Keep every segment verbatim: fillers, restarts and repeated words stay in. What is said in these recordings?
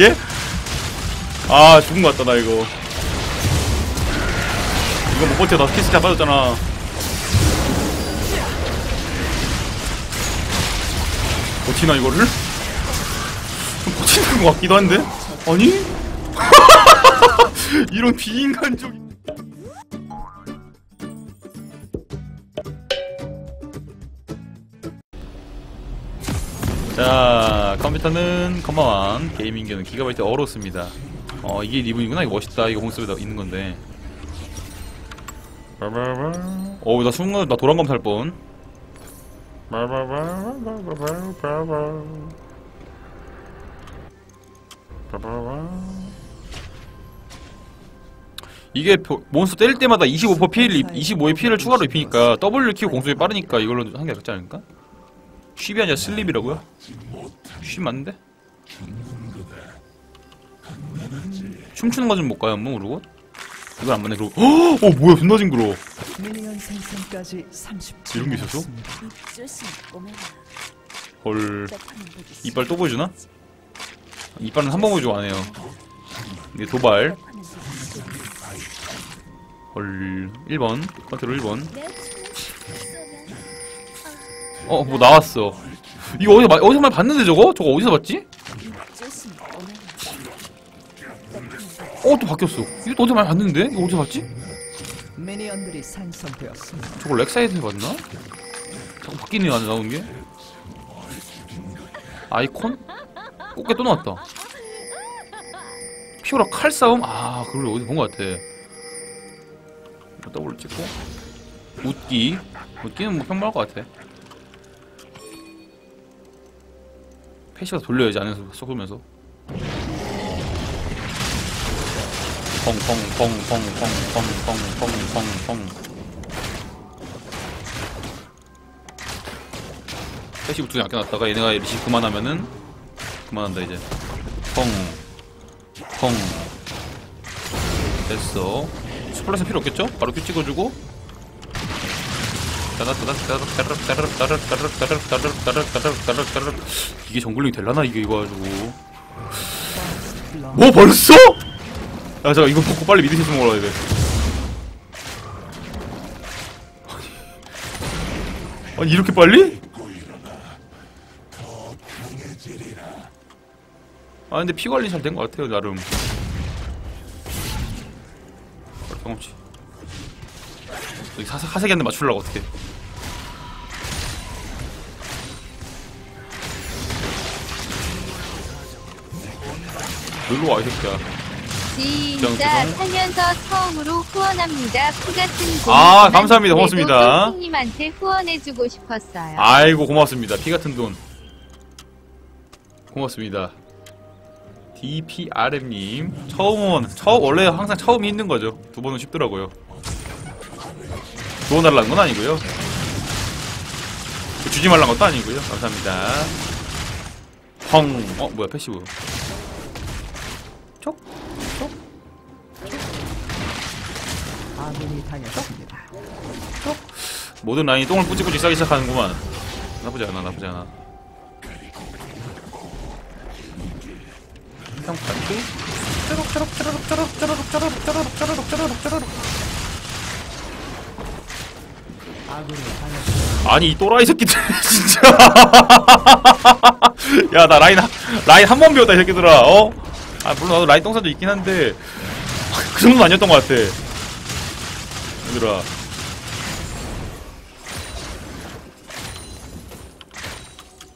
예? 아 죽은 거 같다 나 이거. 이거 못 버텨. 나 스킬 다 빠졌잖아. 버티나 이거를? 버티는 거 같기도 한데? 아니? 이런 비인간적인. 자, 컴퓨터는 컴마왕, 게이밍기는 기가바이트 어로스입니다. 어, 이게 리븐이구나. 이거 멋있다. 이거 홈스에 있는 건데. 어우, 나 순간, 나 도랑검 살 뻔. 이게 몬스터 때릴 때마다 이십오 퍼센트 피해를, 이십오의 피해를 추가로 입히니까 W를 키고 공속이 빠르니까 이걸로 한 게 낫지 않을까? 쉽이 아니라 슬립이라고요? 쉽 맞는데? 춤추는 거 좀 못 가요, 뭐, 그러고? 이걸 안 맞네, 그러고. 어, 뭐야, 존나 징그러워. 이런 게 있었어? 헐. 이빨 또 보여주나? 이빨은 한 번 보여주고 안 해요. 이게 도발. 헐. 일 번. 컨트롤 일 번. 어, 뭐 나왔어. 이거 어디서, 어디서 많이 봤는데 저거? 저거 어디서 봤지? 어, 또 바뀌었어. 이거 또 어디서 많이 봤는데? 이거 어디서 봤지? 저걸 렉사이드에서 봤나? 자꾸 바뀌네, 안에 나온 게. 아이콘? 꽃게 또 나왔다. 피오라 칼싸움? 아, 그걸 어디서 본 것 같아. 더블 찍고. 웃기. 웃기는 뭐 평범할 것 같아. 패시가 돌려야지 안에서 쏘면서 펑펑펑펑펑펑펑펑펑펑 패시부터 좀 아껴놨다가 얘네가 리시 그만하면은 그만한다 이제. 펑펑 됐어. 스플래시 필요 없겠죠? 바로 큐 찍어주고 이게 정글링이 될라나 이게 이거 가지고. 뭐 벌써? 야 잠깐 이거 먹고 빨리 미드시스 먹어야 돼. 아니 이렇게 빨리? 아 근데 피 관리 잘 된 것 같아요 나름. 경험치. 여기 사색이한테 맞추려고 어떻게? 놀러 와 이 새끼야. 진짜 살면서 처음으로 후원합니다. 피같은 돈. 아 감사합니다. 고맙습니다. 형님한테 후원해주고 싶었어요. 아이고 고맙습니다. 피같은 돈. 고맙습니다. 디피아르엠님 처음 후원. 처음 원래 항상 처음이 힘든 거죠. 두 번은 쉽더라고요. 도와달라는 건 아니고요. 주지 말란 것도 아니고요. 감사합니다. 펑. 어 뭐야 패시브. 촉. 촉. 아군이 당했습니다. 촉. 모든 라인이 똥을 꾸지꾸지 싸기 시작하는구만. 나쁘지 않아, 나쁘지 않아. 평판기. 쪼록쪼록 쪼록 쪼록 쪼록 쪼록 쪼록 쪼록 쪼록 쪼록. 아니 이 또라이 새끼들 진짜. 야 나 라인 하, 라인 한 번 배웠다 이 새끼들아. 어? 아 물론 나도 라인 똥산도 있긴 한데 그 정도는 아니었던 것 같아 얘들아.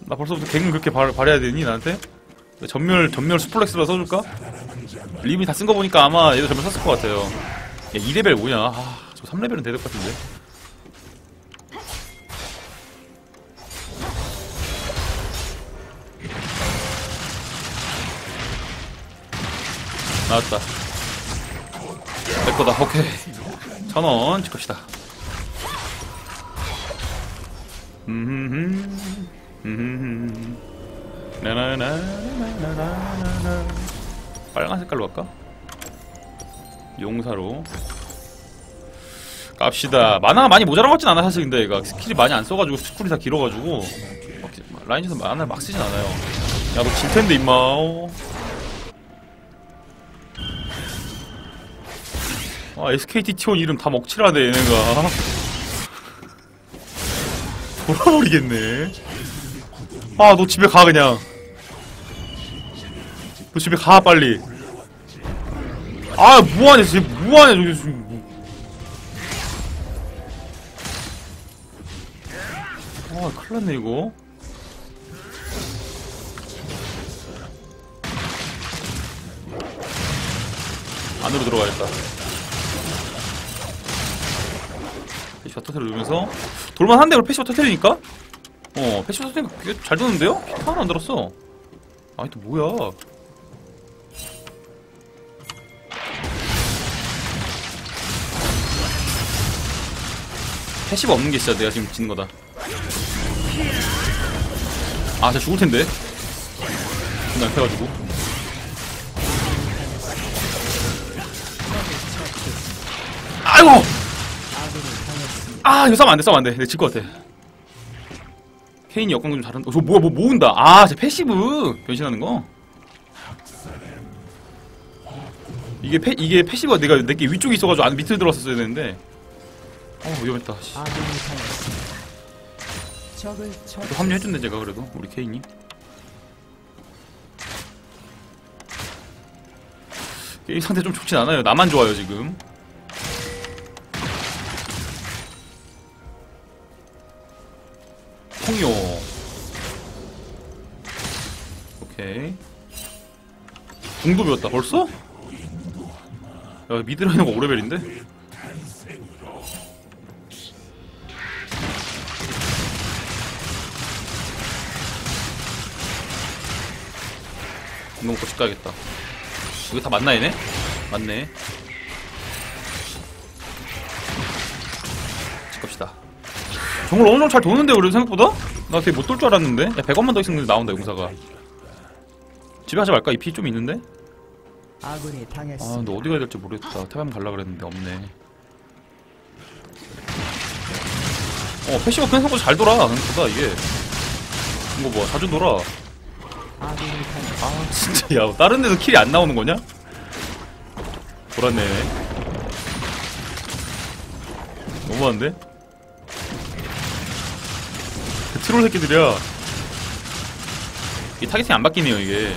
나 벌써부터 갱을 그렇게 발, 발해야 되니 나한테? 전멸 전멸 수플렉스라 써줄까? 림이 다 쓴 거 보니까 아마 얘도 전멸 썼을 것 같아요. 야 이 레벨 뭐냐? 아 저 삼 레벨은 돼야 될 것 같은데. 나왔다. 내 거다. 오케이. 천 원 찍읍시다. 음, 음, 나나나나나나나. 빨간 색깔로 갈까? 용사로. 갑시다. 만화가 많이 모자란 것 같진 않아 사실. 근데 얘가 스킬이 많이 안 써가지고 스쿨이 다 길어가지고 라인에서 만화를 막 쓰진 않아요. 야 너 질 텐데 임마. 아, 에스케이티 티원 이름 다 먹칠하네, 얘네가. 돌아버리겠네. 아, 너 집에 가, 그냥. 너 집에 가, 빨리. 아, 뭐하냐, 쟤 뭐하냐, 저기 지금. 아, 큰일났네, 이거. 안으로 들어가야겠다. 패시바 터트려 누르면서 돌만한데, 그럼 패시바 터트리니까? 어, 패시바 터트리니까 꽤 잘 도는데요? 피타 하나 안 들었어. 아니, 또 뭐야. 패시바 없는 게 진짜 내가 지금 지는 거다. 아, 진짜 죽을 텐데. 존나 약해가지고. 아이고! 아, 이거 싸면 안 돼, 싸면 안 돼. 내가 질 것 같아. 케인이 역광 좀 잘한다. 어, 저 뭐야, 뭐 모은다. 아, 제 패시브! 변신하는 거? 이게 패, 이게 패시브가 내가 내게 위쪽에 있어가지고 안 밑으로 들어갔었어야 되는데. 어, 위험했다. 또 합류해줬네, 제가 그래도. 우리 케인이. 게임 상태 좀 좋진 않아요. 나만 좋아요, 지금. 통요. 오케이. 궁도 배웠다. 벌써? 야, 미드라이너가 오 레벨인데? 궁 먹고 집 가야겠다. 이거 다 맞나, 얘네? 맞네. 집 갑시다. 정글 어느 정도 잘 도는데, 그래도 생각보다? 나 되게 못 돌 줄 알았는데? 야, 백원만 더 있으면 나온다, 용사가. 집에 가지 말까? 이 피 좀 있는데? 아, 근데 어디 가야 될지 모르겠다. 태반 갈라 그랬는데, 없네. 어, 패시가 그냥 생각보다 잘 돌아. 생각보다, 이게. 이거 봐, 자주 돌아. 아, 진짜, 야, 다른 데서 킬이 안 나오는 거냐? 돌았네. 너무한데? 트롤 새끼들이야. 이 타겟팅이 안 바뀌네요, 이게.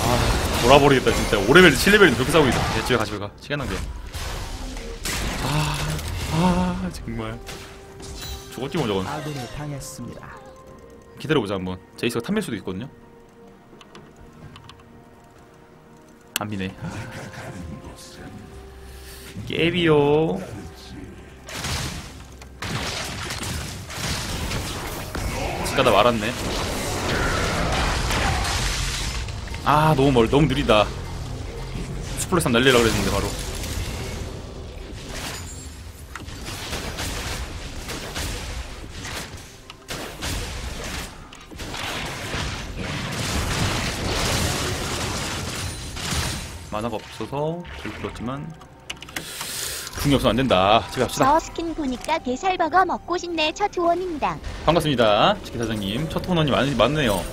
아, 돌아버리겠다, 진짜. 오 레벨, 칠 레벨인데 그렇게 싸우고 있다. 내 집에 가, 집에 가. 시간 낭비야. 아, 아, 정말. 저것지 뭐, 저건. 기다려보자, 한번. 제이스가 탐낼 수도 있거든요? 안 미네. 깨비요. 집가다 말았네. 아, 너무 멀, 너무 느리다. 스플레스 한번 날리려고 그랬는데, 바로. 만화가 없어서 길 풀었지만. 궁이 없으면 안된다. 집에 갑시다. 저 스킨 보니까 게살버거 먹고 싶네. 첫 후원입니다. 반갑습니다. 지키사장님. 첫 후원이 많, 많네요.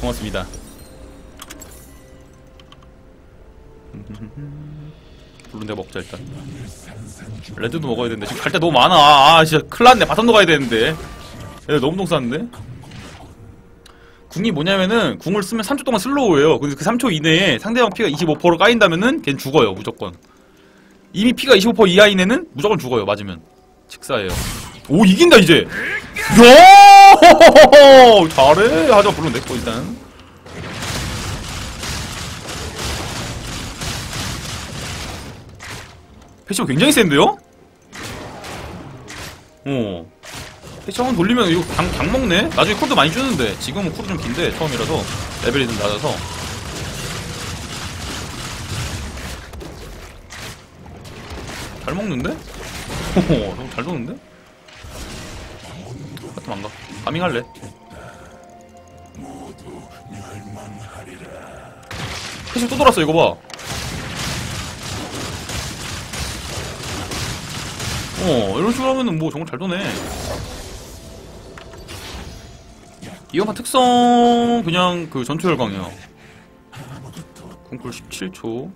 고맙습니다. 물론 내가 먹자, 일단. 레드도 먹어야 되는데. 지금 갈 때 너무 많아. 아, 진짜 큰일났네. 바텀도 가야 되는데. 얘들 너무 동쌌는데? 궁이 뭐냐면은 궁을 쓰면 삼 초 동안 슬로우예요. 근데 그 삼 초 이내에 상대방 피가 이십오 퍼센트 까인다면은 걘 죽어요. 무조건. 이미 피가 이십오 퍼센트 이하인에는 무조건 죽어요, 맞으면. 직사예요. 오, 이긴다, 이제! 야! 잘해! 하자, 물론 내꺼, 일단. 패시브 굉장히 센데요? 어. 패시브 한번 돌리면 이거 강, 강 먹네? 나중에 쿨도 많이 주는데. 지금은 쿨이 좀 긴데, 처음이라서. 레벨이 좀 낮아서. 잘 먹는데? 호호, 너무 잘 도는데? 하여튼 안 가. 파밍할래. 패시브 또 돌았어, 이거 봐. 어, 이런 식으로 하면은 뭐 정말 잘 도네. 이 영화 특성, 그냥 그 전투 열광이야. 콩쿨 십칠 초.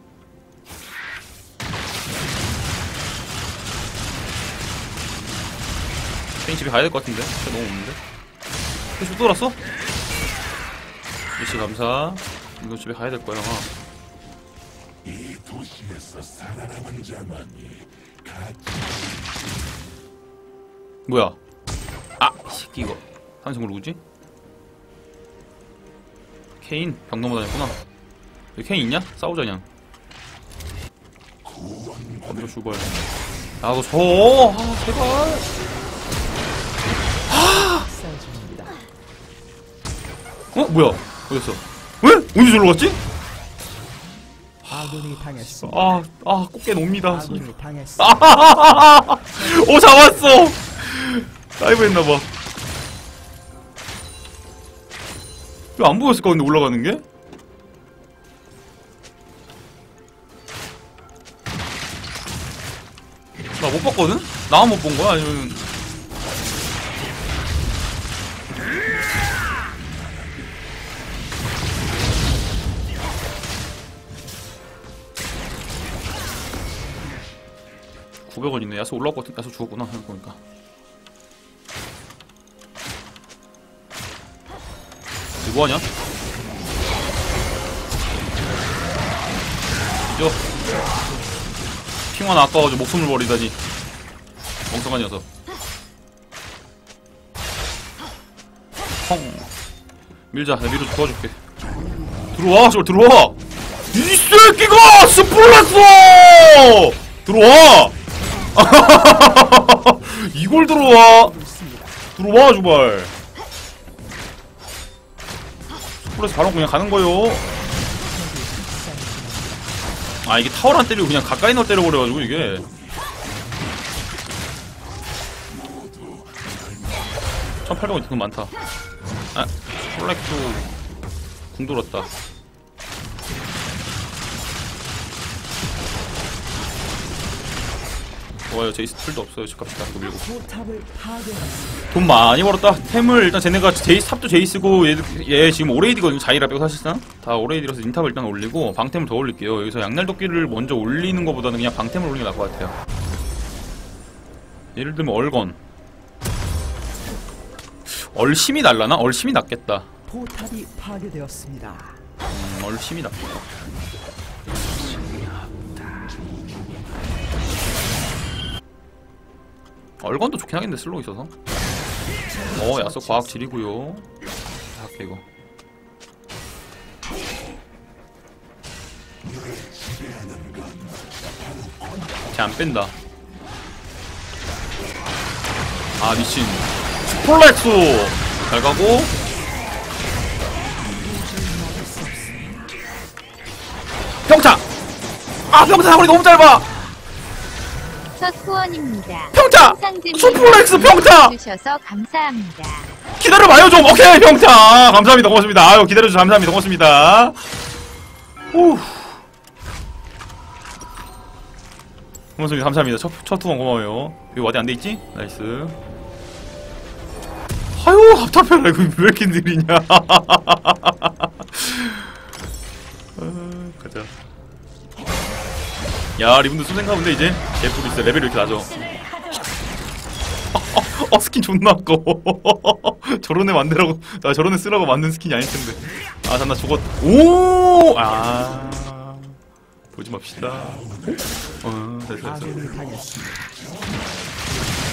페인 집에 가야 될 것 같은데? 진짜 너무 없는데? 페인 집 또 돌았어? 미씨 감사. 이거 집에 가야 될 거야. 이 도시에서 살아남은 자만이 같이. 뭐야? 아! 이 새끼 이거 상승 모르지? 케인 병 넘어 다녔구나. 여기 케인 있냐? 싸우자 그냥. 먼저 죽어야 돼. 나도 줘! 아 제발! 아! 어? 뭐야? 어딨어? 왜? 언제 저리로 갔지? 아, 아, 꽃게 놉니다. 아하하하하! 오, 잡았어! 다이브 했나봐. 왜 안 보였을까, 근데 올라가는 게? 나 못 봤거든? 나만 못 본 거야? 아니면. 구백 원 있네. 야수 올라올 것 같은데. 야수 죽었구나. 생각해보니까. 이거 뭐하냐? 요! 핑화나 아까워가지고 목숨을 버리다니. 멍청한 녀석. 펑! 밀자. 내가 밀어 도와줄게. 들어와! 저걸 들어와! 이 새끼가! 스플라스! 들어와! 이걸 들어와! 들어와, 주발! 스플레스 바로 그냥 가는거요. 아, 이게 타월 안 때리고 그냥 가까이 넣어 때려버려가지고, 이게. 천팔백 원 등급 많다. 아, 플렉도 궁 돌았다. 좋아요. 제이스 툴도 없어요. 집 갑시다. 이거 밀고 돈 많이 벌었다. 템을 일단 쟤네가 제이스 탑도 제이스고 얘, 얘 지금 오레이디거든요. 자이라 빼고 사실상 다 오레이디라서 인탑을 일단 올리고 방템을 더 올릴게요. 여기서 양날도끼를 먼저 올리는 거보다는 그냥 방템을 올리는 게 나을 것 같아요. 예를 들면 얼건 얼심이 날라나? 얼심이 낫겠다. 포탑이 파괴되었습니다. 음, 얼심이 낫겠다. 얼건도 좋긴 하겠는데 슬로우 있어서. 어 야쏘 과학 질이고요. 할게 이거. 쟤 안 뺀다. 아 미친. 스폴렉소 잘 가고. 평차. 아 평차 사거리 너무 짧아. 첫 후원입니다. 평타! 수플렉스 평타! 주셔서 감사합니다. 기다려봐요 좀! 오케이! 평타! 감사합니다. 고맙습니다. 아유 기다려주셔서 감사합니다. 고맙습니다. 후. 고맙습니다. 감사합니다. 첫, 첫 후원 고마워요. 여기 와디 안 돼있지? 나이스. 아유 답답해라. 이거 왜 이렇게 느리냐. 어, 가자. 야, 리분도 쏜생가본데 이제? 개뿔이 있어. 레벨이 이렇게 낮아. 아, 아, 아, 스킨 존나 아까워. 저런 애 만들라고, 나 저런 애 쓰라고 만든 스킨이 아닐 텐데. 아, 잠깐 죽었. 오! 아. 보지 맙시다. 어, 됐어, 됐어.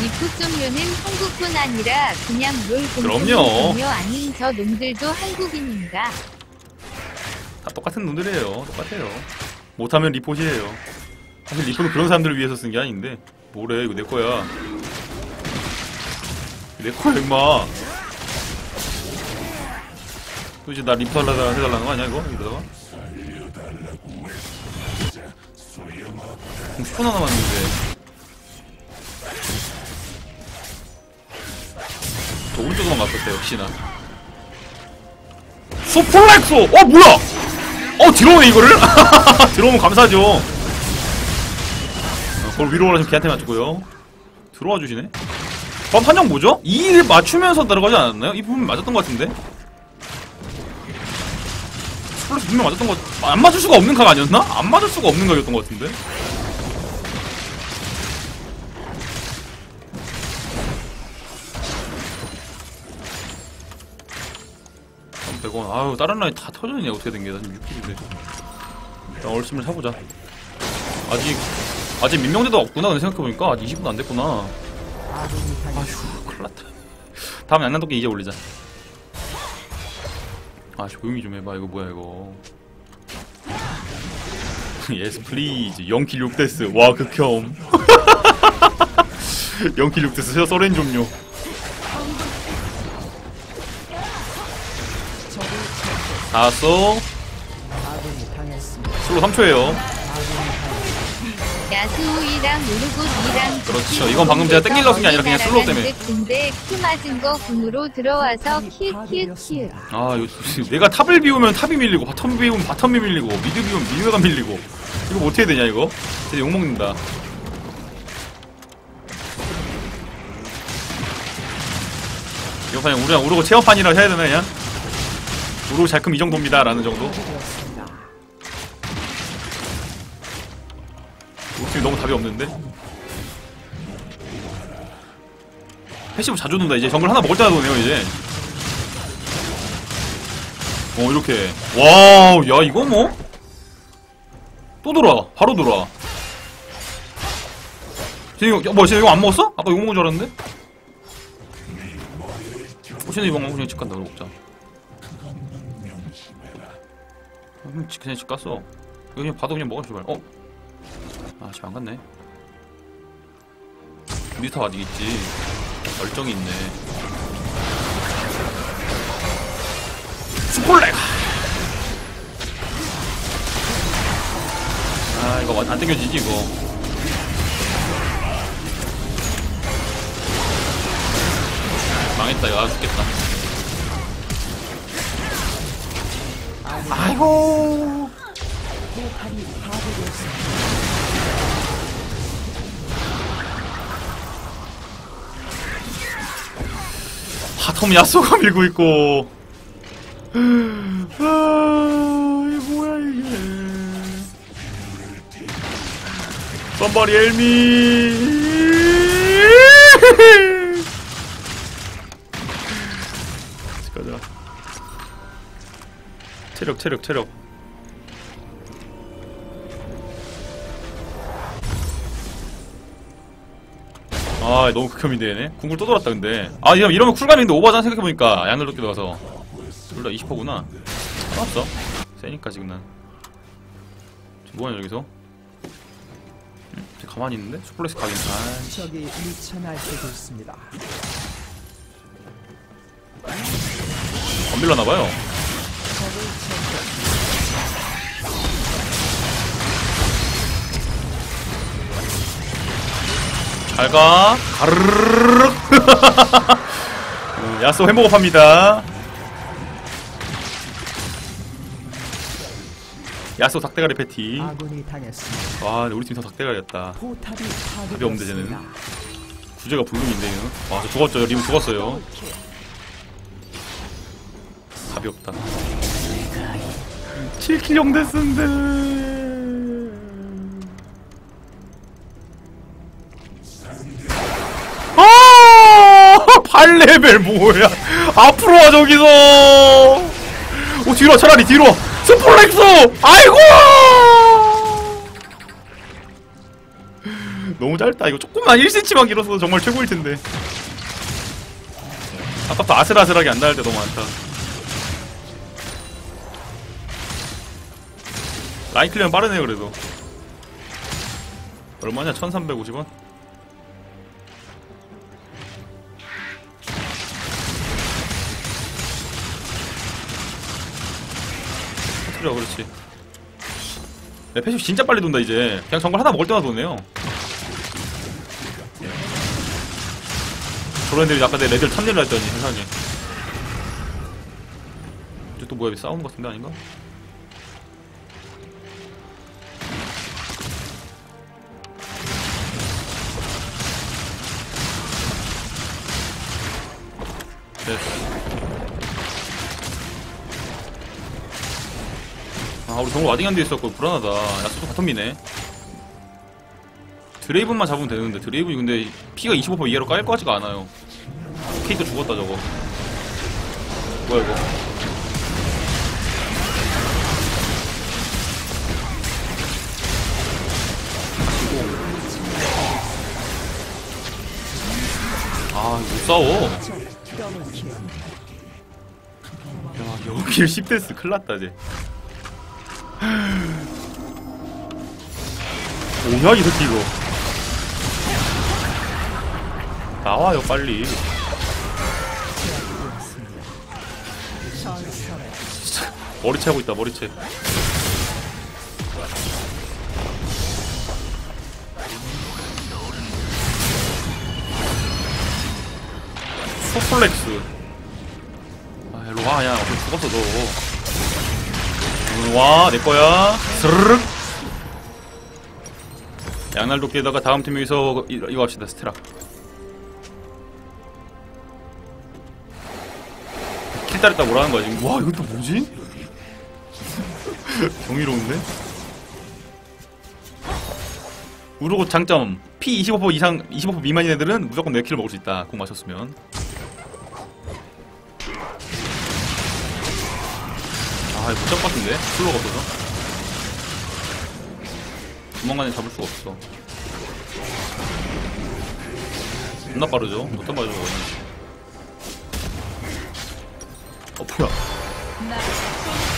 미국 종료는 한국뿐 아니라 그냥 롤 공룡 종료 아닌 저 놈들도 한국인인가? 다 똑같은 놈들이에요. 똑같아요. 못하면 리포시에요. 사실 리포는 그런 사람들을 위해서 쓴 게 아닌데. 뭐래 이거 내 거야. 내 거야 임마. 또 이제 나 리포 달라 해달라는 거 아니야 이거? 이러다가 십 분 하나 남았는데. 저 오른쪽으로만 맞췄대 역시나. 소플렉소! 어 뭐야! 어 들어오네 이거를? 들어오면 감사하죠. 어, 그걸 위로 올라서 걔한테 맞추고요. 들어와 주시네. 그럼 한정 뭐죠? 이를 맞추면서 들어가지 않았나요? 이 부분 맞았던 것 같은데. 플러스 분명 맞았던 거, 안 맞을 수가 없는 각 아니었나? 안 맞을 수가 없는 각이었던 것 같은데. 삼백 원. 아유, 다른 라인 다 터졌네. 어떻게 된 게. 나 지금 육 킬인데. 일단 얼숨을 사보자. 아직, 아직 민명대도 없구나. 근데 생각해보니까. 아직 이십 분 안 됐구나. 아휴, 큰일 났다. 다음 양난도끼 이제 올리자. 아, 조용히 좀 해봐. 이거 뭐야, 이거. Yes, please. 영 킬 육 데스. 와, 극혐. 영 킬 육 데스. 서렌 좀요. 다쏘. 슬로우 삼 초에요. 야수우이랑 우르굿이랑 그렇죠. 이건 방금 제가 땡길라고 쓴게 아니라 그냥 슬로우 때문에. 근데 키 맞은 거 궁으로 들어와서 키키키. 아, 요 내가 탑을 비우면 탑이 밀리고, 바텀 비우면 바텀이 밀리고, 미드 비우면 미드가 밀리고. 이거 뭐 어떻게 되냐 이거? 진짜 욕 먹는다. 이거 그냥 우리랑 우르고 체험판이라 해야 되나 그냥? 우르고 잘큼 이 정도입니다. 라는 정도. 지금 너무 답이 없는데? 패시브 자주 돈다. 이제 정글 하나 먹을 때마다 도네요 이제. 어, 이렇게. 와우, 야, 이거 뭐? 또 돌아. 바로 돌아. 쟤 이거, 뭐, 쟤 이거 안 먹었어? 아까 이거 먹은 줄 알았는데? 어, 쟤는 이거 안 먹고 그냥 집 간다. 그러고 먹자. 그냥 집 갔어. 그냥 봐도 그냥 먹어, 제발. 어? 아, 잘 안 갔네. 미스터 아직 있지. 열정이 있네. 스콜레가! 아, 이거 안 당겨지지, 이거. 망했다, 이거. 아, 죽겠다. 아이고! 바텀 야쏘가 밀고 있고. 아, 이게 뭐야 이게. Somebody help me. 가자. 체력 체력 체력. 아, 너무 극혐인데 얘네? 궁굴 또 돌았다 근데. 아, 이러면 쿨감인데 오버잖아 생각해보니까. 양날로 뛰어가서 둘 다 이십 퍼센트구나 상관없어. 세니까 지금 난. 지금 뭐하냐 여기서? 응? 가만히 있는데? 슈플렉스 가긴. 저기 미천할 수도 있습니다. 안 밀렸나봐요. 잘가. 가르르르. 야쏘 햄버거 팝니다. 야쏘 닭대가리 패티. 와, 우리 팀 다 닭대가리였다. 답이 없는데 쟤는. 구제가 불능인데 얘는. 와, 저 죽었죠. 리브 죽었어요. 답이 없다. 칠 킬 영 데스인데. 팔 레벨 뭐야. 앞으로 와 저기서. 오, 뒤로 와. 차라리 뒤로 와. 스폴렉스. 아이고, 너무 짧다 이거. 조금만 일 센티미터만 길었어도 정말 최고일텐데. 아까부터 아슬아슬하게 안 닿을 때 너무 많다. 라인 클리어는 빠르네요 그래도. 얼마냐 천삼백오십 원? 그렇지. 내 패시 진짜 빨리 돈다 이제. 그냥 정글 하나 먹을 때마다 도네요. 저런 애들이 아까 내 레벨 탐내려 했더니 세상에. 이제 또 뭐야, 싸우는 것 같은데 아닌가? 됐어. 아, 우리 정글 와딩 안 돼 있었고 불안하다. 야스도 바텀미네. 드레이븐만 잡으면 되는데, 드레이븐이 근데 피가 이십오 퍼센트 이하로 깔 것 같지가 않아요. 케이트 죽었다 저거. 뭐야 이거. 아, 못 싸워. 야, 여길 십 데스 큰일났다 쟤. 오냐 이 새끼 이거. 나와요 빨리. 머리채 하고 있다. 머리채 소플렉스. 아 일로와 야. 어차피 죽었어 너. 일로와 내거야. 스르륵. 양날 도끼에다가 다음 팀 여기서 이거 합시다. 스트라 다 뭐라는 거야 지금. 와 이거 또 뭐지? 경이로운데? 우르고 장점 피 이십오 퍼센트 이상 이십오 퍼센트 미만인 애들은 무조건 네 킬을 먹을 수 있다. 공 마셨으면. 아 이거 못 잡았는데? 슬로가 없어서 조만간에 잡을 수가 없어. 겁나 빠르죠? 못 잡아줘 그거는. 어 뭐야?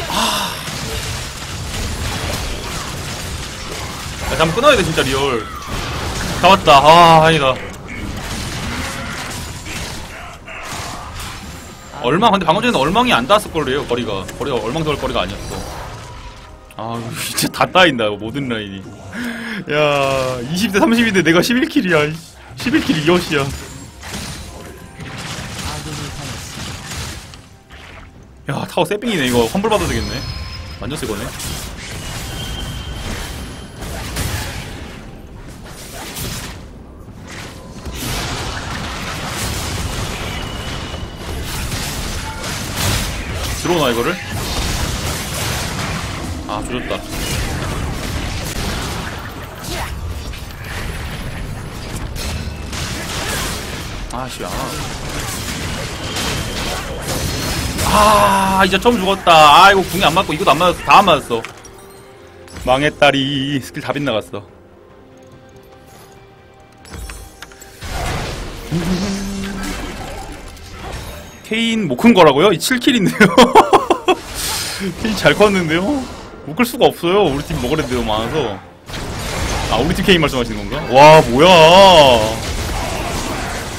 아, 야, 잠깐 끊어야 돼 진짜 리얼. 잡았다. 아 아니다. 얼망 근데 방금 전에는 얼망이 안 닿았을 걸요. 거리가 거리가 얼망 닿을 거리가 아니었어. 아 진짜 다 따인다 모든 라인이. 야 이십 대 삼십인데 내가 십일 킬이야. 십일 킬 이어시야. 야 타워 세핑이네 이거. 환불 받아도 되겠네. 완전 새 거네. 들어오나 이거를? 아 조졌다. 아씨야. 아 이제 처음 죽었다. 아이고 궁이 안 맞고 이것도 안 맞았어. 다 안 맞았어. 망했다리. 스킬 다 빗나갔어. 케인 못 큰 거라고요? 이 칠 킬인데요? 케인 잘 컸는데요? 못 클 수가 없어요. 우리 팀 먹으려는 데도 많아서. 아 우리 팀 케인 말씀하시는 건가? 와 뭐야.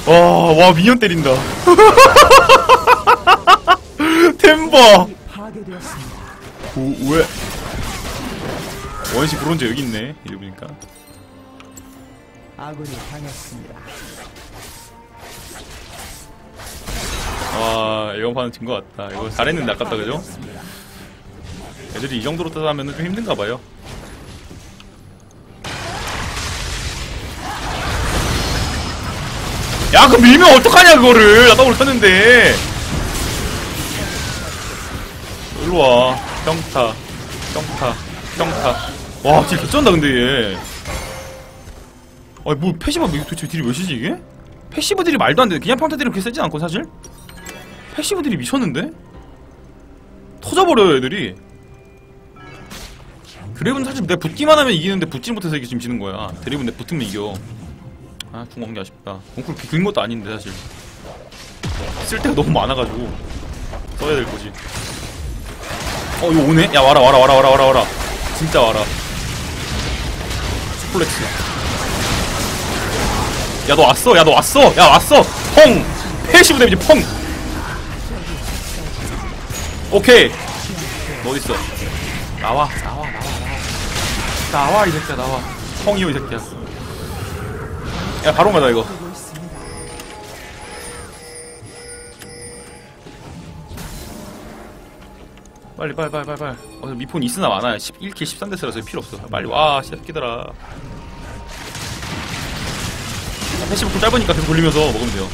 와, 와 미니언 때린다. 템버! 오, 왜? 원시 브론즈 여기 있네, 이러보니까. 아군이 당했습니다. 와, 이번 판은 진 것 같다. 이거 잘했는데 아깝다, 그죠? 애들이 이 정도로 따다 하면 좀 힘든가 봐요. 야, 그 밀면 어떡하냐, 그거를! 나 더블 쳤는데! 일로와. 평타 평타 평타. 와 딜 개쩐다 근데 얘. 아니 뭐 패시브 도대체 딜이 몇이지 이게? 패시브 딜이 말도 안되네. 그냥 평타 딜은 그렇게 세진 않고 사실? 패시브 딜이 미쳤는데? 터져버려요 애들이. 드래곤 사실 내가 붙기만 하면 이기는데 붙지 못해서 이게 지금 지는 거야. 드래곤 내가 붙으면 이겨. 아 궁 없는 게 아쉽다. 공쿨 긁은 것도 아닌데 사실 쓸 데가 너무 많아가지고 써야 될 거지. 어 이거 오네? 야 와라 와라 와라 와라 와라 와라 진짜 와라. 스플렉스. 야 너 왔어. 야 너 왔어. 야 왔어. 펑. 패시브 데미지 펑. 오케이. 너 어딨어? 나와 나와 나와 나와 나와 이 새끼야 나와. 펑이요 이 새끼야. 야 바로 가자 이거. 빨리 빨리 빨리 빨리 빨리. 어, 미폰 있으나 많아요. 십일 킬 십삼 데스라서 필요 없어. 빨리 와 새끼들아. 패시브 좀 짧으니까 계속 돌리면서 먹으면 돼요.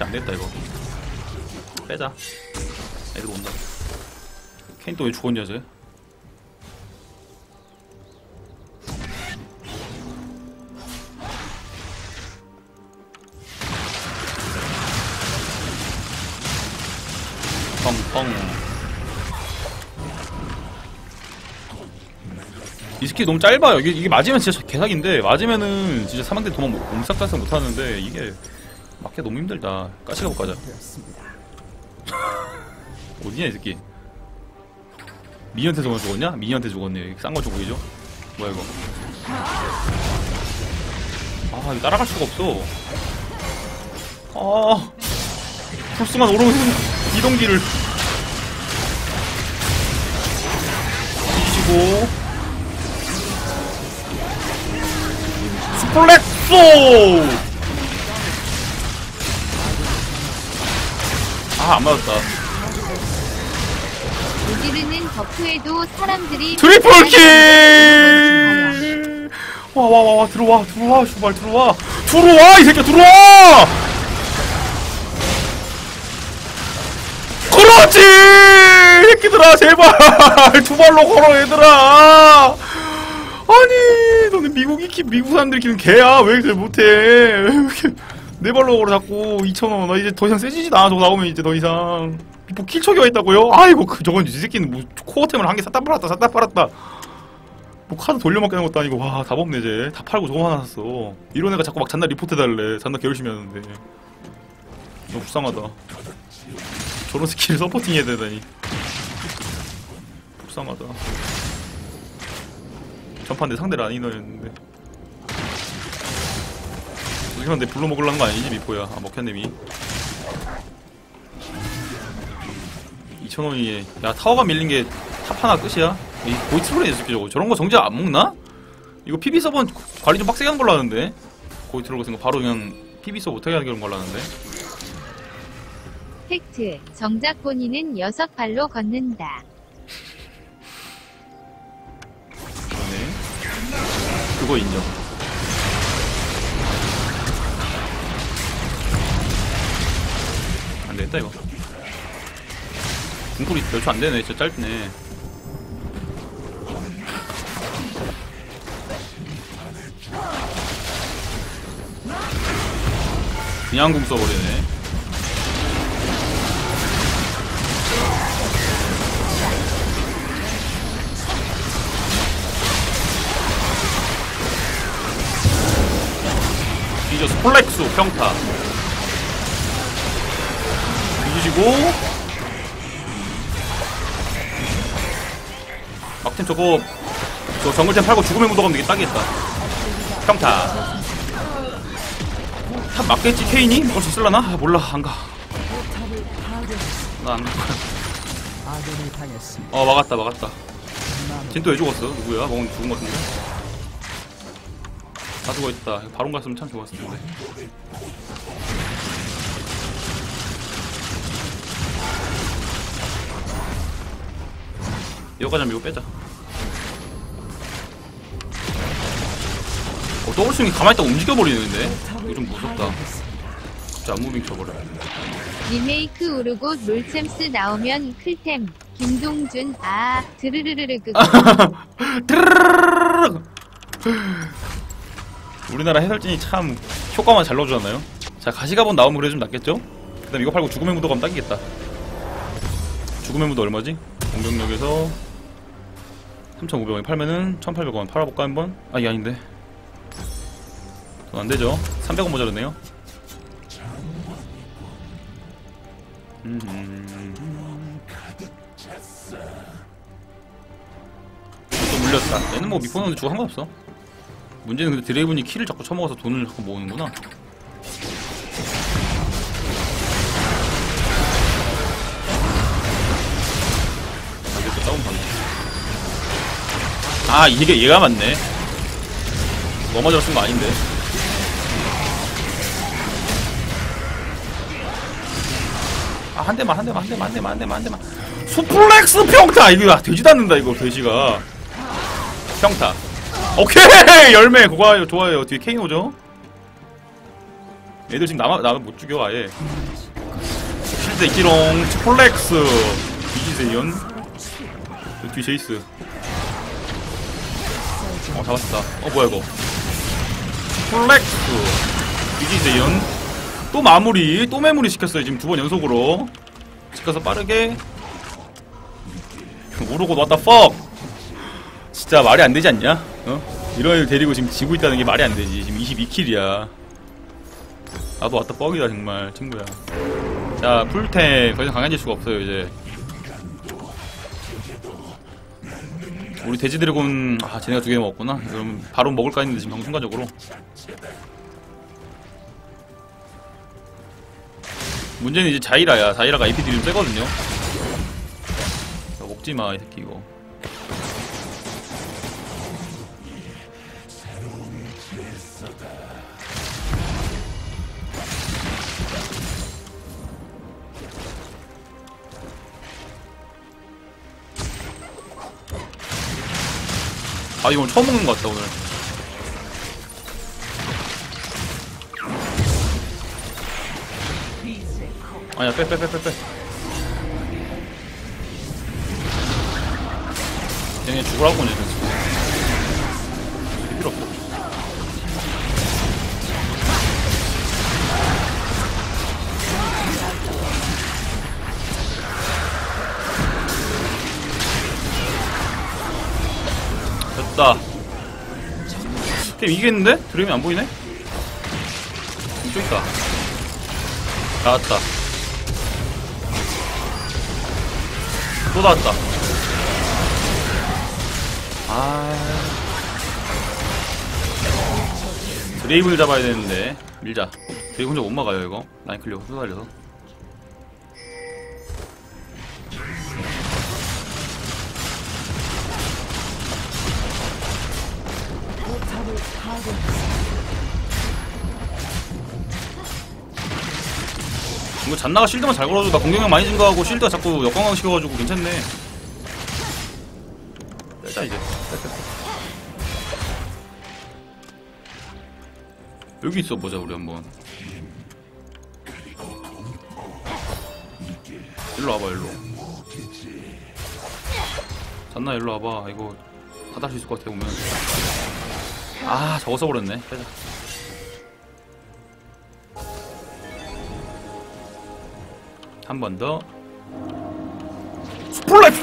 아씨 안되겠다 이거 빼자. 애들 온다. 케인 또 왜 죽었냐 쟤. 펑펑. 이 스킬 너무 짧아요. 이게, 이게 맞으면 진짜 개사기인데, 맞으면은 진짜 사망대 도망 못, 몸싹달싹 못하는데, 이게 막기가 너무 힘들다. 까시가 못 가자. 어디냐 이 새끼. 미니한테 저거 죽었냐? 미니한테 죽었네. 싼거 좀 보이죠? 뭐야 이거. 아 이거 따라갈 수가 없어. 아 풀스만 오르고 있는 이동기를 뒤지고 스플렉소! 아, 안 맞았다. 여기르는 덕후에도 사람들이 트리플킬! 와와와와 들어와 들어와 슈발 들어와 들어와 이 새끼야 들어와! 그렇지! 새끼들아 제발 두 발로 걸어 얘들아. 아니 너는 미국이 키 미국 사람들이 키는 개야 왜 이렇게 못해? 왜 이렇게? 네 발로 걸어 잡고 이천 원. 나 이제 더 이상 세지지 않아. 저거 나오면 이제 더 이상 뭐 킬척이 와있다고요? 아이고 그 저건 이 새끼는 뭐 코어템을 한 개 샀다 팔았다 샀다 팔았다 뭐 카드 돌려먹게 하는 것도 아니고. 와 답 없네 쟤. 다 팔고 저거 하나 샀어. 이런 애가 자꾸 막 잔나 리포트 해달래. 잔나 개열심히 하는데 너무 불쌍하다. 저런 스킬을 서포팅 해야 되다니 불쌍하다. 전판 내 상대를 안 이너였는데. 그런데 불러 먹으려는 거 아니지 미포야? 아 먹혔네 미. 이천 원이에. 야 타워가 밀린 게 탑 하나 끝이야? 이 고이트롤에 있을 게 저거. 저런 거 정작 안 먹나? 이거 피비 서버 관리 좀 빡세게 한 걸로 아는데. 고이트롤 같은 거 바로 그냥 피비 서버 못하게 하는 걸로 아는데. 팩트. 정작 본인은 여섯 발로 걷는다. 그러네. 그거 인정. 됐다 이거. 궁굴이 몇 초 안 되네. 진짜 짧네. 그냥 궁 써버리네. 이제 스플렉스 평타. 막템 저거 저 정글템 팔고 죽음의 무더가면 되게 딱이겠다. 평타 탑 맞겠지 케인이? 이걸 저 쓸라나? 아, 몰라 안가. 나 안가. 어 막았다 막았다. 진 또 왜 죽었어? 누구야? 먹은 죽은 거 같은데? 다 죽어있다. 바론 갔으면 참 좋았을 텐데. 여기까지는 이거 빼자. 어, 더블스윙이 가만있다 움직여버리는데? 이거 좀 무섭다. 갑자기 안무빙 쳐버려. 리메이크 우르곳 롤챔스 나오면 클템. 김동준, 아, 드르르르르 그. 드르르르르. 우리나라 해설진이 참 효과만 잘 넣어주잖아요? 자, 가시가본 나오면 그래 좀 낫겠죠? 그 다음 이거 팔고 죽음의 무도 가면 딱이겠다. 죽음의 무도 얼마지? 공격력에서 삼천오백 원에 팔면은 천팔백 원 팔아볼까 한번? 아 이게 아닌데 돈 안되죠? 삼백 원 모자르네요. 음. 또 물렸다. 얘는 뭐 미포는 주고 상관없어. 문제는 근데 드레이븐이 키를 자꾸 처먹어서 돈을 자꾸 모으는구나. 아 이게 얘가 맞네. 넘어져 쓴거 아닌데. 아 한 대만 한 대만 한 대만 한 대만 한 대만 한 대만. 수플렉스 평타 이거 야 돼지 닿는다 이거 돼지가. 평타. 오케이 열매 그거 좋아요. 뒤에 케인 오죠. 얘들 지금 나만, 나는 못 죽여, 아예. 실드 기롱, 폴렉스. 이지세이언. 뒤 제이스. 어, 잡았다. 어, 뭐야, 이거. 폴렉스. 이지세이언. 또 마무리, 또 매무리 시켰어요. 지금 두 번 연속으로. 집 가서 빠르게. 우르고 왔다, 퍽! 진짜 말이 안 되지 않냐? 어? 이런 애를 데리고 지금 지고 있다는 게 말이 안 되지. 지금 이십이 킬이야. 나도 왔다 뻑이다, 정말. 친구야. 자, 풀템. 더 이상 강해질 수가 없어요, 이제. 우리 돼지 드래곤, 아, 쟤네가 두 개 먹었구나. 그럼 바로 먹을까 했는데, 지금 순간적으로. 문제는 이제 자이라야. 자이라가 에이피디 좀 세거든요. 먹지마, 이 새끼, 이거. 아, 이건 처음 먹는 것 같다, 오늘. 아니야, 빼, 빼, 빼, 빼, 빼. 그냥 죽으라고, 이제. 필요 없어. 게임 이기겠는데? 드림이 안 보이네? 이쪽 있다. 나왔다. 또 나왔다. 아, 드레이브를 잡아야 되는데 밀자. 드레이브 혼자 못 막아요, 이거. 라인 클리어 후드 달려서. 이거 잔나가 실드만 잘 걸어줘. 나 공격력 많이 증가하고 실드가 자꾸 역광강 시켜가지고 괜찮네. 빼자 이제. 빼자. 여기 있어 보자 우리 한번. 일로 와봐, 일로. 잔나 일로 와봐. 이거 다 달 수 있을 것 같아 보면. 아, 저거 써버렸네. 빼자. 한 번 더. 스플렉스!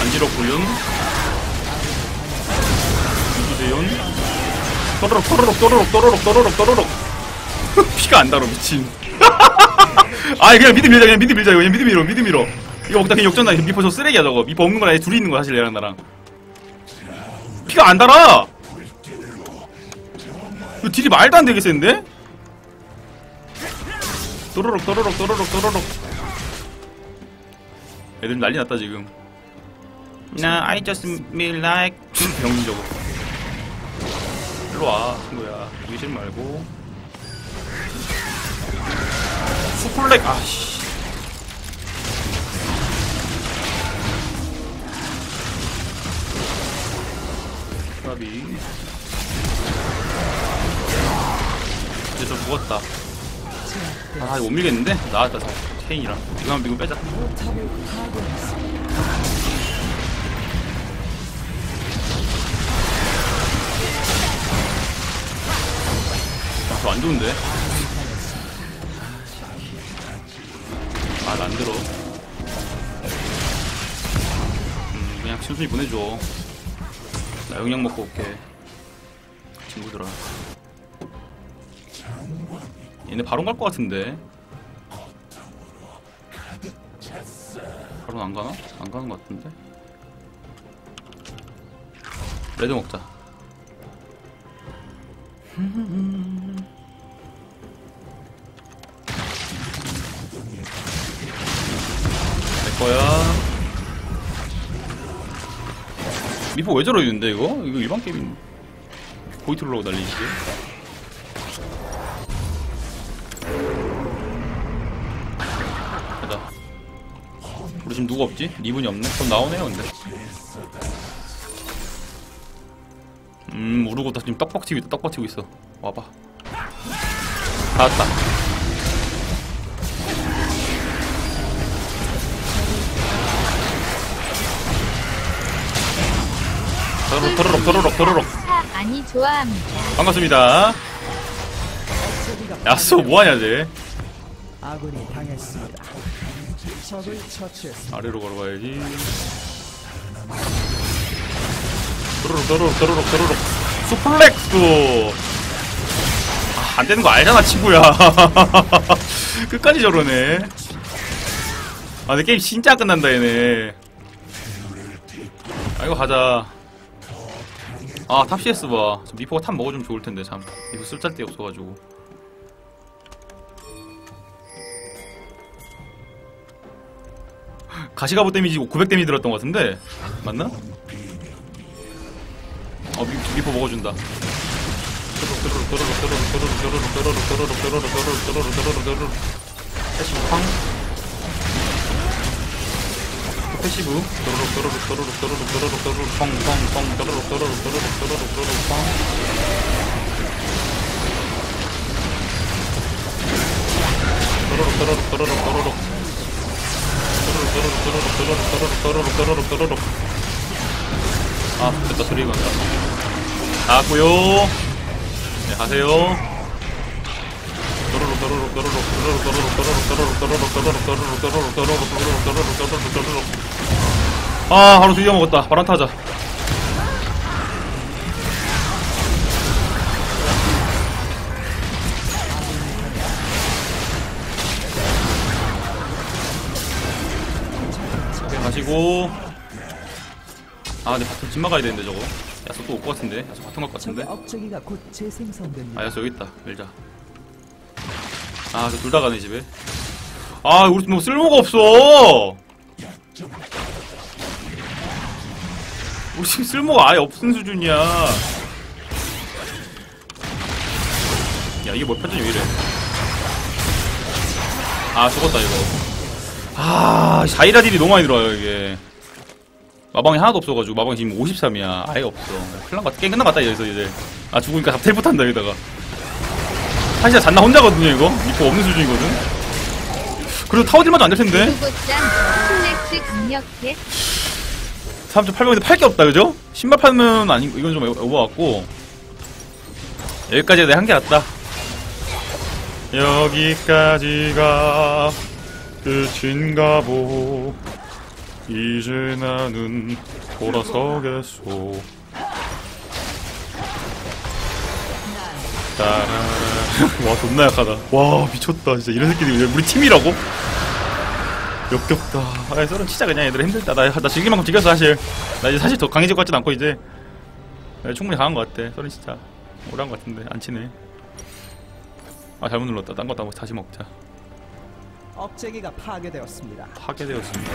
안지럽구윤. 이기대윤. 또르륵, 또르륵, 또르륵, 또르륵, 또르륵, 또르륵. 피가 안 달아, 미친. 아이, 그냥 미드 밀자, 그냥 미드 밀자, 이거. 그냥 미드 밀어, 미드 밀어. 이거 먹다 그냥 역전나. 미퍼 저 쓰레기야, 저거. 미퍼 없는 거랑 얘 둘이 있는 거야, 사실 얘랑 나랑. 피가 안 달아! 이거 딜이 말도 안 되게 센데? 또로록, 또로록, 또로록, 또로록. 애들 난리 났다, 지금. 나, I just feel like. 병신 저거. 일로와, 친구야. 미실 말고. 수플렉, 아씨. 까비. 이제 저 죽었다. 아, 이거 못 밀겠는데? 나왔다, 체인이랑. 이거 한번 밀고 빼자. 아, 저 안 좋은데? 아, 나 안 들어. 음, 그냥 순순히 보내줘. 나 영양 먹고 올게, 친구들아. 얘네 바론 갈 것 같은데. 바론 안 가나? 안 가는 것 같은데. 레드 먹자. 내 거야. 미포 왜 저러 있는데 이거? 이거 일반 게임 고이트롤로 날리지. 가자. 우리 우리 지금 누구 없지? 리븐이 없네? 그럼 나오네요 근데. 음 우르고 다 지금 떡밥 튀고 있다. 떡밥 튀고 있어. 와봐. 다 왔다. 도로록 도로록 도로록 도로록. 아니 좋아합니다. 반갑습니다. 야쏘 뭐하냐 쟤. 아군이 당했습니다. 적을 처치했습니다. 아래로 걸어가야지. 도로록 도로록 도로록 도로록. 수플렉스. 아, 안 되는 거 알잖아 친구야. 끝까지 저러네. 아, 내 게임 진짜 안 끝난다 얘네. 아 이거 가자. 아 탑 씨에스 봐. 미포가 탑 먹어주면 좋을 텐데 참. 이거 쓸짤 데 없어가지고. 가시가보 데미지 구백 데미지 들었던 것 같은데? 맞나? 어, 미, 미포 먹어준다. 패시브 팡. 패시브. 팡팡팡. 도로록 도로록 도로록 도로록 도로록 도로록. 아 됐다. 소리 간다. 나왔구요. 네 가세요. 도로록 도로록 도로록 도로록 도로록 도로록 도로록 도로록 도로록 도로록 도로록 도로록 도로록 도로록. 아 바로 뒤져 먹었다. 바람 타자. 가시고. 아 근데 바텀 집 막아야 되는데 저거. 야수 또 올 것 같은데. 야수 바텀 갈 것 같은데. 아 야수 여기 있다. 밀자. 아 둘 다 가네 집에. 아 우리 뭐 쓸모가 없어. 우리 지금 쓸모가 아예 없은 수준이야. 야 이게 뭐 편전이 왜 이래. 아 죽었다 이거. 아, 자이라딜이 너무 많이 들어요, 이게. 마방이 하나도 없어가지고, 마방이 지금 오십삼이야. 아예 없어. 큰일 났다. 게임 끝난 것 같다, 여기서 이제. 아, 죽으니까 다 텔포트 한다, 여기다가. 사실 잔나 혼자거든요, 이거? 믿고 없는 수준이거든? 그래도 타워딜마저 안 될 텐데? 삼 점 팔 명인데 팔 게 없다, 그죠? 신발 팔면 아닌, 이건 좀 오버 같고. 여기까지 내 한 개 같다. 여기까지가. 끝인가보. 이제 나는 돌아서겠소. 따라라. 와 존나 약하다. 와 미쳤다 진짜. 이런 새끼들이 우리 팀이라고? 역겹다. 아 썰은 치자 그냥. 얘들아 힘들다. 나, 나 즐길 만큼 즐겼어 사실. 나 이제 사실 더 강해질 것 같진 않고 이제 충분히 강한 것 같아. 썰은 치자. 오래한 것 같은데 안 치네. 아 잘못 눌렀다. 딴 거 딴 거 다시 먹자. 업체기가 파괴되었습니다. 파괴되었습니다.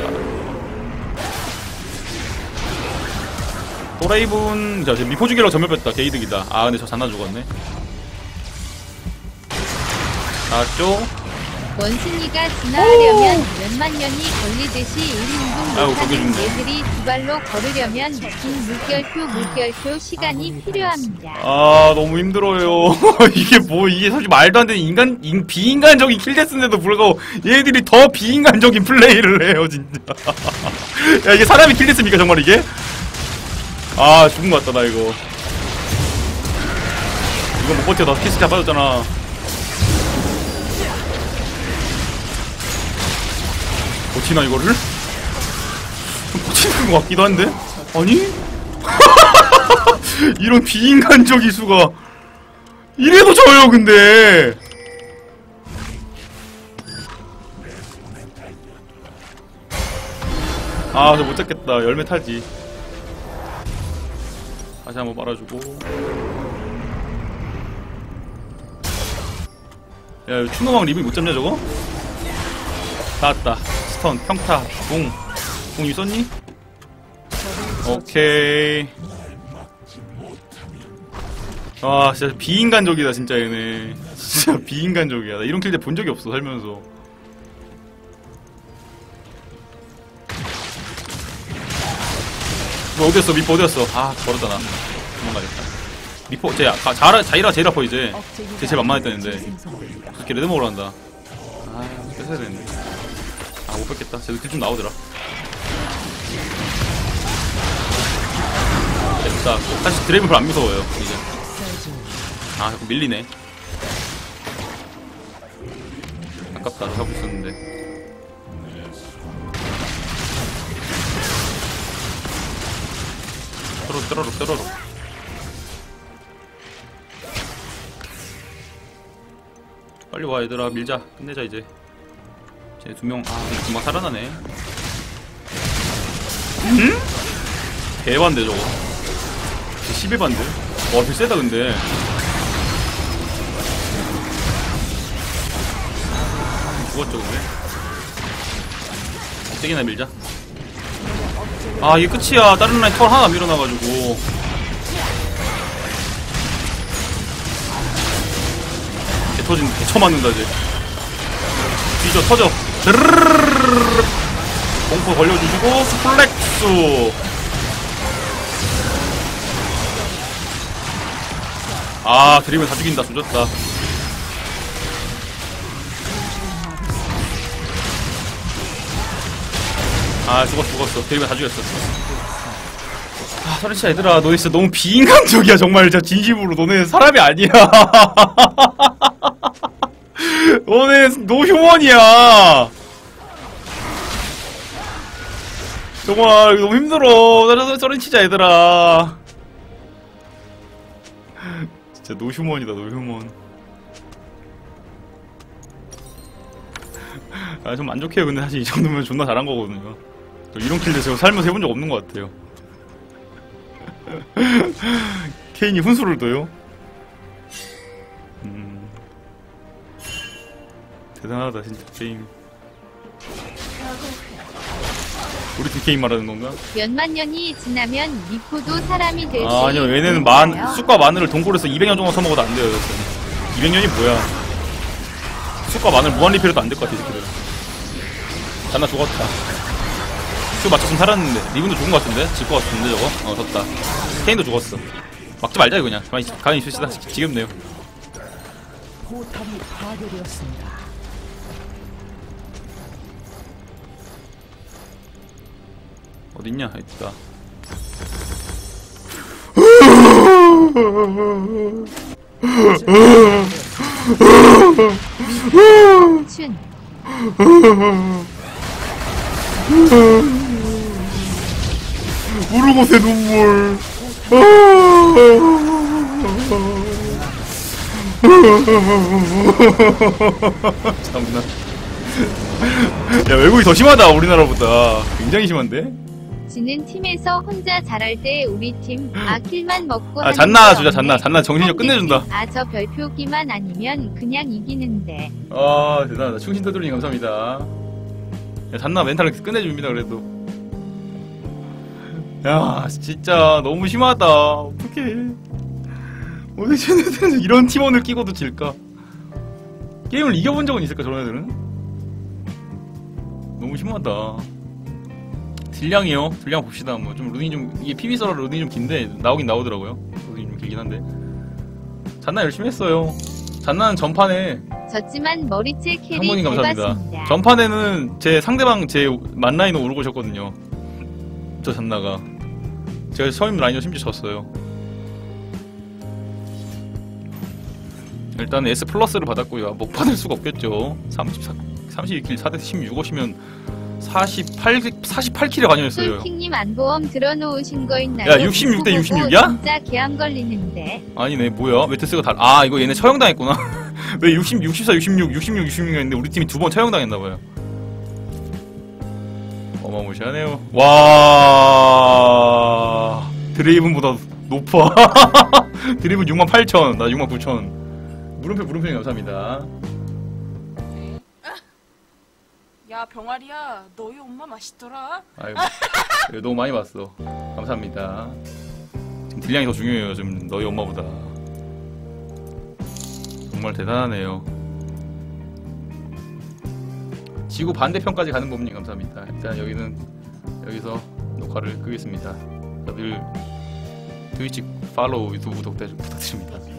또레이븐. 자 지금 미포 죽이려고 전멸뺐다. 개이득이다. 아 근데 저 잔나 죽었네. 아쪼. 원숭이가 지나가려면 몇만 년이 걸리듯이 일 인분 못하는 얘들이 두 발로 걸으려면 긴 물결표 물결표 시간이 필요합니다. 아 너무 힘들어요. 이게 뭐 이게 사실 말도 안 되는 인간 인, 비인간적인 킬데스인데도 불구하고 얘들이 더 비인간적인 플레이를 해요 진짜. 야 이게 사람이 킬데스입니까 정말 이게? 아 죽은 것 같다 나 이거. 이거 못 버텨. 나 키스 잡아줬잖아. 버티나 이거를? 버티는 것 같기도 한데? 아니? 이런 비인간적 이수가. 이래도 져요 근데. 아 저 못 잡겠다. 열매 탈지. 다시 한번 말아주고. 야 이거 추노망 리빙 못 잡냐 저거? 나왔다. 스턴, 평타, 공. 공 있었니? 오케이. 아, 진짜 비인간적이다, 진짜 얘네. 진짜 비인간적이야. 나 이런 킬대 본 적이 없어, 살면서. 어디였어? 미포 어디였어? 아, 버렸다, 나. 도망가야겠다. 미포, 쟤, 가, 자라, 자이라 제일 아파, 이제. 쟤 제일 만만했다는데. 이렇게 레드 먹으러 간다. 아, 뺏어야 되는데. 아, 못 뺏겠다. 쟤도 길 좀 나오더라. 됐다. 사실 드레이븐 별로 안 무서워요, 이제. 아, 자꾸 밀리네. 아깝다, 하고 있었는데. 뚜루룩 뚜루룩 빨리 와 얘들아, 밀자, 끝내자 이제. 쟤 두 명, 아 금방 살아나네. 음? 개반대 저거. 쟤 십일 반대. 와 되게 세다 근데. 죽었죠 근데. 어떻게나 밀자. 아 이게 끝이야. 다른 라인 털 하나 밀어놔가지고. 개 터진, 개 쳐맞는다 쟤. 뒤져 터져. 드르르르르르르. 공포 걸려주시고 스플렉스. 아 드림을 다 죽인다. 조졌다. 아 죽었어 죽었어. 드림을 다 죽였어. 아 설치야 얘들아, 너네 진짜 너무 비인간적이야 정말. 진짜 진심으로 너네 사람이 아니야. 너네 노휴먼이야 정말. 너무 힘들어 설치자 얘들아. 진짜 노휴먼이다 노휴먼. 아 좀 만족해요 근데. 사실 이 정도면 존나 잘한 거거든요. 이런 킬도 제가 살면서 해본 적 없는 것 같아요. 케인이 훈수를 둬요? 음... 대단하다 진짜 게임. 우리 팀 게임 말하는 건가? 몇만 년이 지나면 미포도 사람이 될지. 아 아니요, 얘네는 만, 쑥과 마늘을 동굴에서 이백 년 정도 사먹어도 안 돼요. 이백 년이 뭐야. 쑥과 마늘 무한리필해도 안 될 것 같아 이 새끼들. 잔나 죽었다. 그 맞췄으면 살았는데. 리븐도 죽은 것 같은데? 질 것 같은데 저거? 어 졌다. 케인도 죽었어. 막지 말자 그냥. 가만히, 가만히 있읍시다. 지겹네요. 포탑이 파괴되었습니다. 어딨냐? 있다. 우르곳의 눈물. 참나. 야 외국이 더 심하다 우리나라보다. 굉장히 심한데? 지는 팀에서 혼자 잘할 때 우리 팀 아킬만 먹고. 아 잔나 주자. 잔나 잔나 정신력 끝내준다. 아 저 별표기만 아니면 그냥 이기는데. 아 대단하다. 충신 터돌림 감사합니다. 야 잔나 멘탈을 끝내줍니다 그래도. 야 진짜 너무 심하다. 어떡해. 어디 쟤네들은 이런 팀원을 끼고도 질까? 게임을 이겨본 적은 있을까 저런 애들은? 너무 심하다. 딜량이요? 딜량 봅시다. 뭐 좀 루딘이 좀, 이게 피비서라 루딘이 좀 긴데 나오긴 나오더라고요. 루딘이 좀 길긴 한데. 잔나 열심히 했어요. 잔나는 전판에 졌지만 머리채 캐리 한 번인. 감사합니다. 전판에는 제 상대방 제 만라인으로 오르고 오셨거든요 저 잔나가. 제가 서임 라인으로 심지어 졌어요. 일단 S 플러스를 받았고요. 못 받을 수가 없겠죠. 삼십이 킬 사대 십육오시면 사십팔 킬에 관여했어요. 킹님 안보험 들어놓으신 거있나요? 야 육십육 대 육십육이야? 진짜 개안 걸리는데. 아니네 뭐야? 매트스가 다. 아 이거 얘네 처형당했구나. 왜 육십, 육십사, 육십육, 육십육, 육십육 했는데 우리 팀이 두 번 처형당했나봐요. 어마무시하네요. 와 드레이븐보다 높아. 드레이븐 육만 팔천, 나 육만 구천. 물음표 물음표 감사합니다. 야 병아리야, 너희 엄마 맛있더라. 아이고 이거 너무 많이 봤어. 감사합니다. 지금 딜량이 더 중요해요 지금 너희 엄마보다. 정말 대단하네요. 지구 반대편까지 가는 법님 감사합니다. 일단 여기는 여기서 녹화를 끄겠습니다. 다들 트위치 팔로우, 유튜브 구독 부탁드립니다.